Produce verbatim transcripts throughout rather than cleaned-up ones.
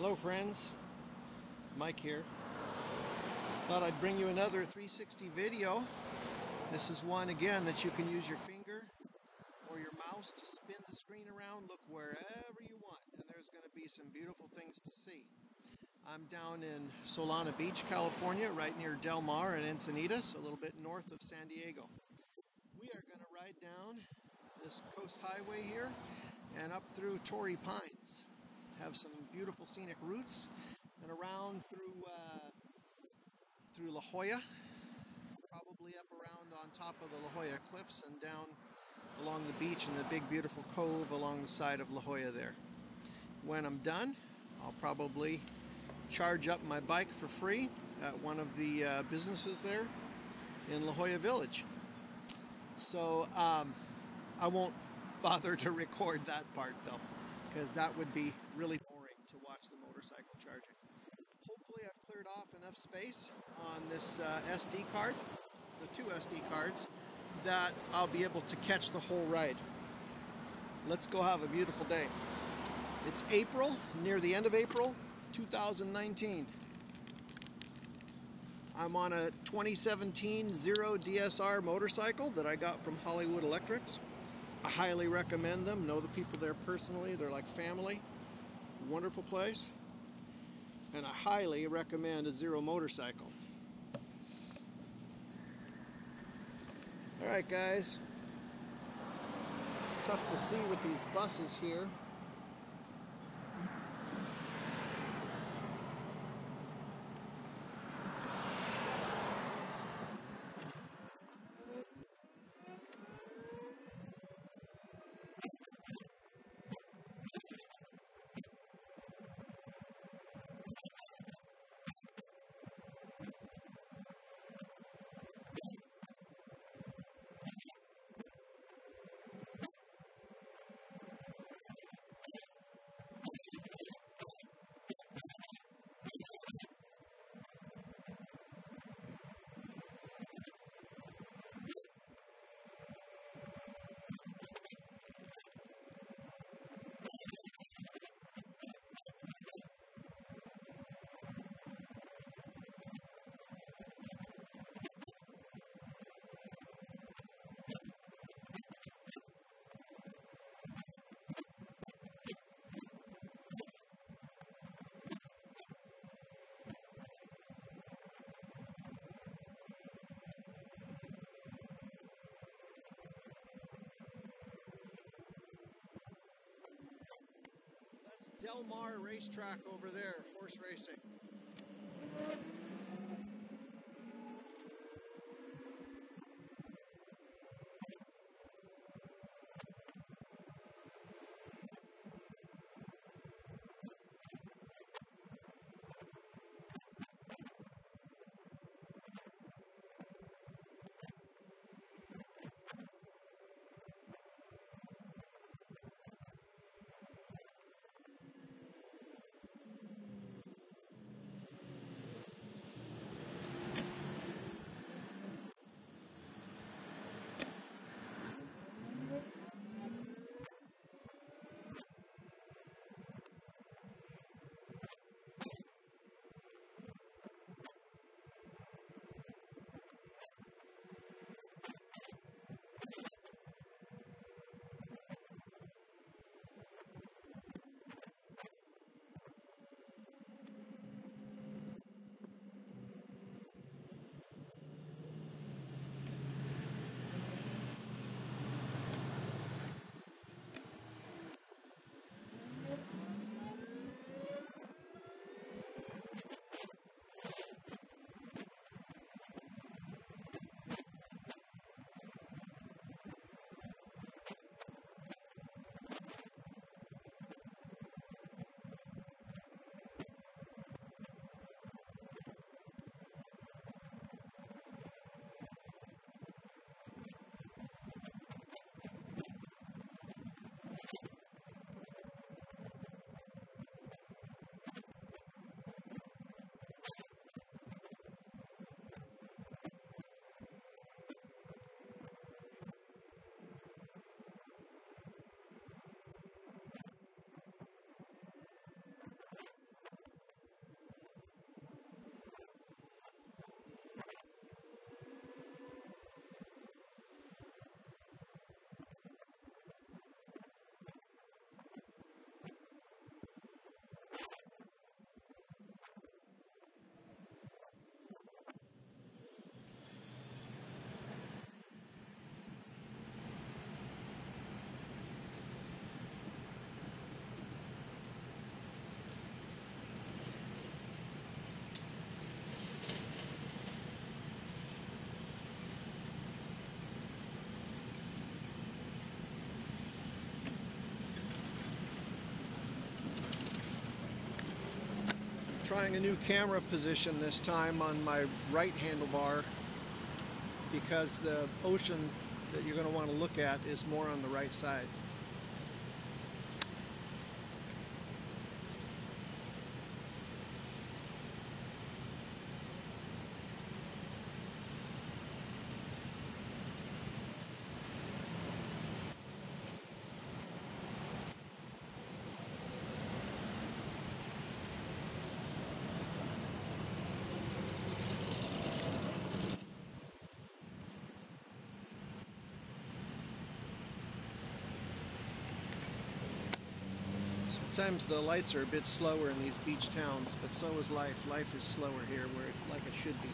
Hello friends, Mike here. Thought I'd bring you another three sixty video. This is one again that you can use your finger or your mouse to spin the screen around, look wherever you want, and there's going to be some beautiful things to see. I'm down in Solana Beach, California, right near Del Mar and Encinitas, a little bit north of San Diego. We are going to ride down this coast highway here and up through Torrey Pines. Have some beautiful scenic routes, and around through uh, through La Jolla, probably up around on top of the La Jolla cliffs and down along the beach and the big beautiful cove along the side of La Jolla there. When I'm done, I'll probably charge up my bike for free at one of the uh, businesses there in La Jolla Village. So um, I won't bother to record that part though, because that would be really boring to watch the motorcycle charging. Hopefully I've cleared off enough space on this uh, S D card, the two S D cards, that I'll be able to catch the whole ride. Let's go have a beautiful day. It's April, near the end of April, two thousand nineteen. I'm on a twenty seventeen Zero D S R motorcycle that I got from Hollywood Electrics. I highly recommend them. Know the people there personally. They're like family. Wonderful place. And I highly recommend a Zero motorcycle. Alright guys. It's tough to see with these buses here. Del Mar racetrack over there, horse racing. trying a new camera position this time on my right handlebar, because the ocean that you're going to want to look at is more on the right side. Sometimes the lights are a bit slower in these beach towns, but so is life. Life is slower here, where it, like it should be.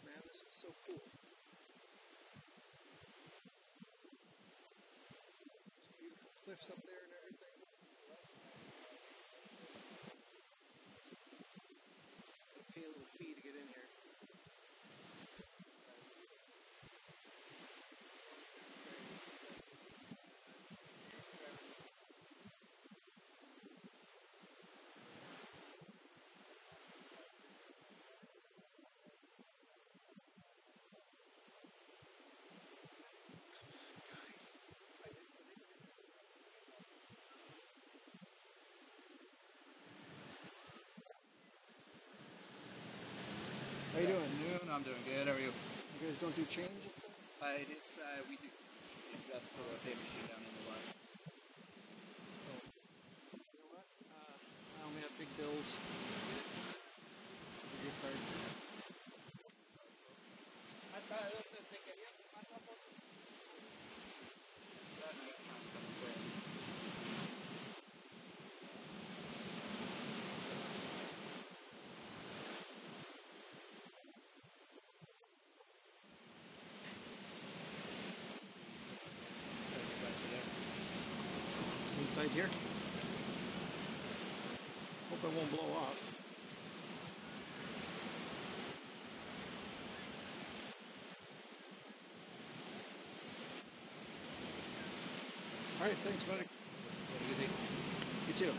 this, man. This is so cool. There's beautiful cliffs up there and everything. Gotta pay a little fee to get in here. How you doing? Noon. I'm doing good. How are you? You guys don't do change and stuff? Uh, it is, uh, we do. We've got the pay machine down in the lot. Oh. You know what? Uh, I only have big bills. Your card. I thought I looked at the ticket. I thought that was coming quick. Inside here. Hope I won't blow off. All right, thanks, buddy. Have a good day. You too.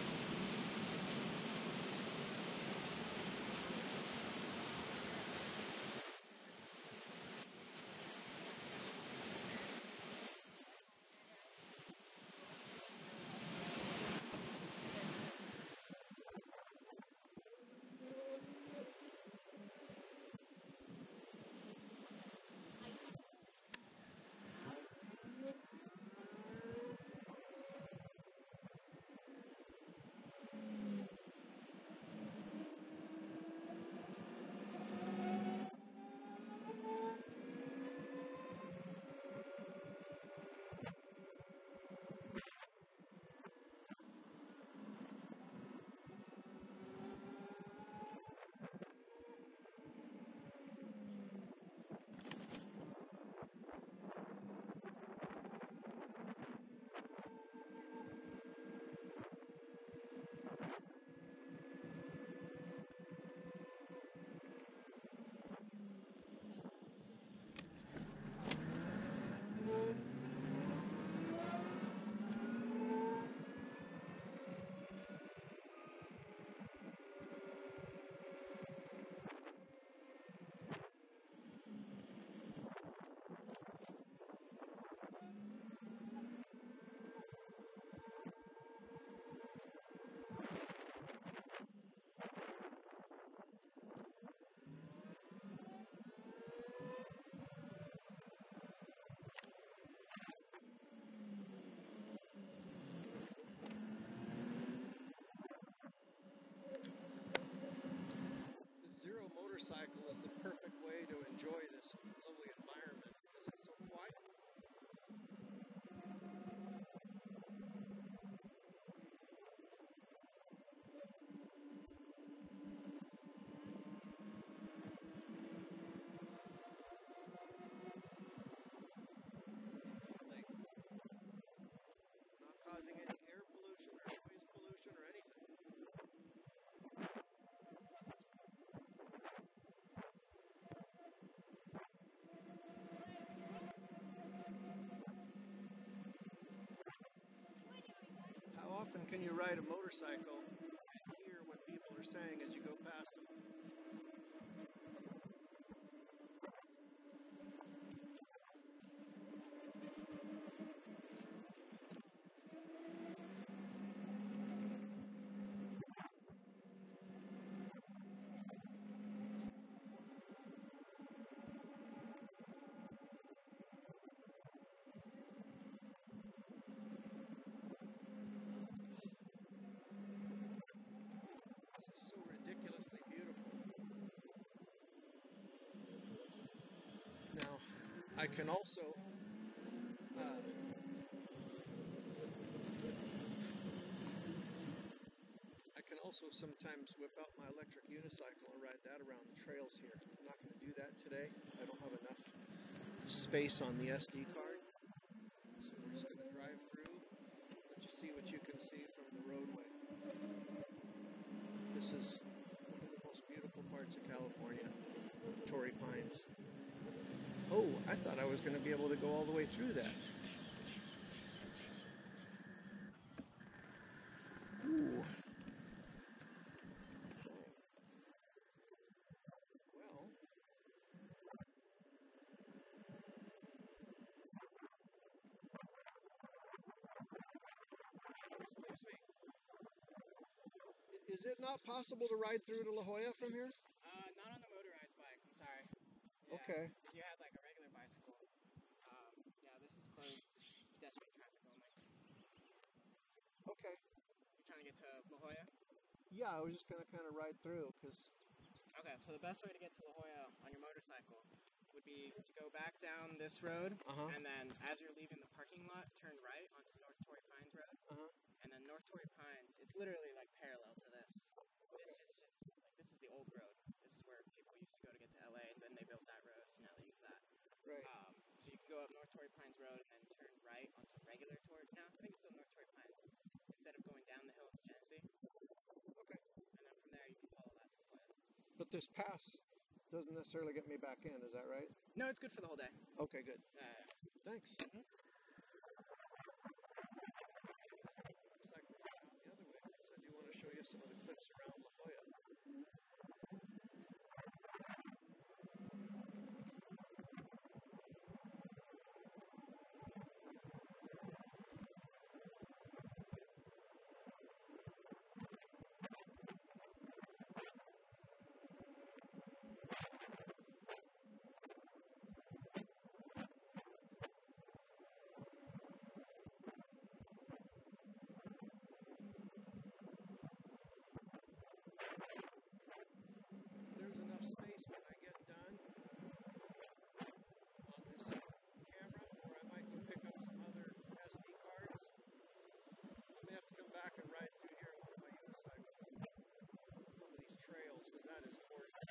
Zero motorcycle is the perfect way to enjoy this lovely environment because it's so quiet. Not causing any air pollution or noise pollution or anything. Can you ride a motorcycle and hear what people are saying as you go past them? Ridiculously beautiful. Now, I can also uh, I can also sometimes whip out my electric unicycle and ride that around the trails here. I'm not going to do do that today. I don't have enough space on the S D card. So we're just going to drive through, let you see what you can see from the roadway. This is one of the most beautiful parts of California, Torrey Pines. Oh, I thought I was going to be able to go all the way through that. Ooh. Well, excuse me. Is it not possible to ride through to La Jolla from here? Uh, not on a motorized bike. I'm sorry. Yeah. Okay. If you had like a regular bicycle, um, yeah, this is closed. Pedestrian traffic only. Okay. You're trying to get to La Jolla? Yeah, I was just gonna kind of ride through, cause. Okay, so the best way to get to La Jolla on your motorcycle would be to go back down this road, uh-huh. and then as you're leaving the parking lot, turn right onto North Torrey Pines Road, uh-huh. and then North Torrey Pines. It's literally like parallel to this. Okay. This is just like this is the old road. This is where people used to go to get to L A, and then they built that road, so now they use that. Right. Um, so you can go up North Torrey Pines Road and then turn right onto regular Torrey. No, I think it's still North Torrey Pines. Instead of going down the hill to Genesee. Okay. And then from there you can follow that to La Jolla. But this pass doesn't necessarily get me back in, is that right? No, it's good for the whole day. Okay, good. Uh, Thanks. Mm-hmm. Looks like we're going out the other way, because I do want to show you some of the cliffs around La Jolla. Space when I get done on this camera, or I might go pick up some other S D cards. I may have to come back and ride through here on one of my unicycles on some of these trails, because that is gorgeous.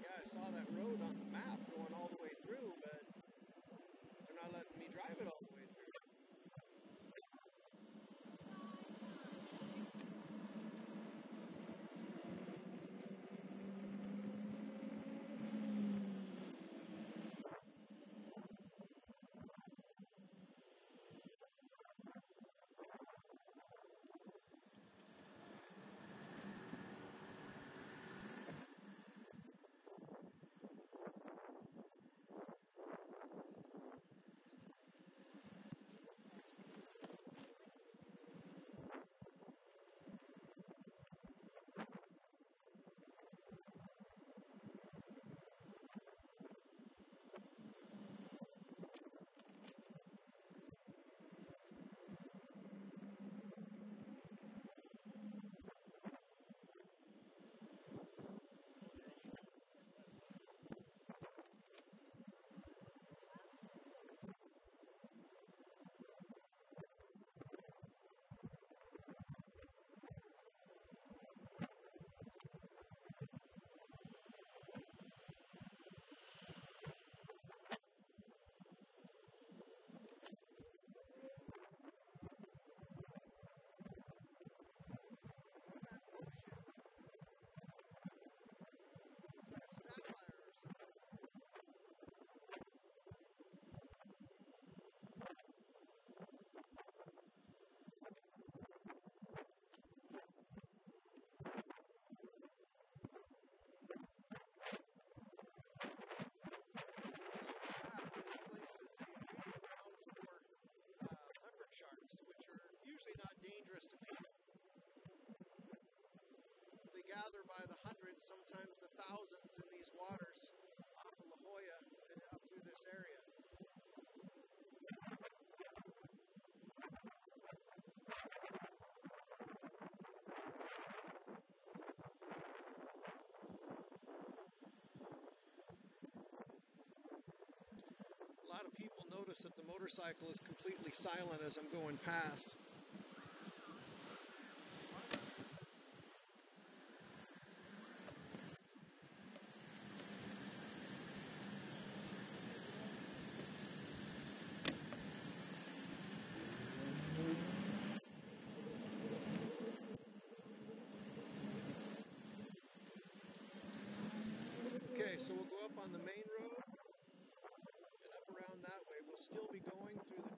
Yeah, I saw that road on the map going all the way through, but they're not letting me drive it all. Sharks, which are usually not dangerous to people. They gather by the hundreds, sometimes the thousands, in these waters off of La Jolla and up through this area. people notice that the motorcycle is completely silent as I'm going past. So we'll go up on the main road, and up around that way. We'll still be going through the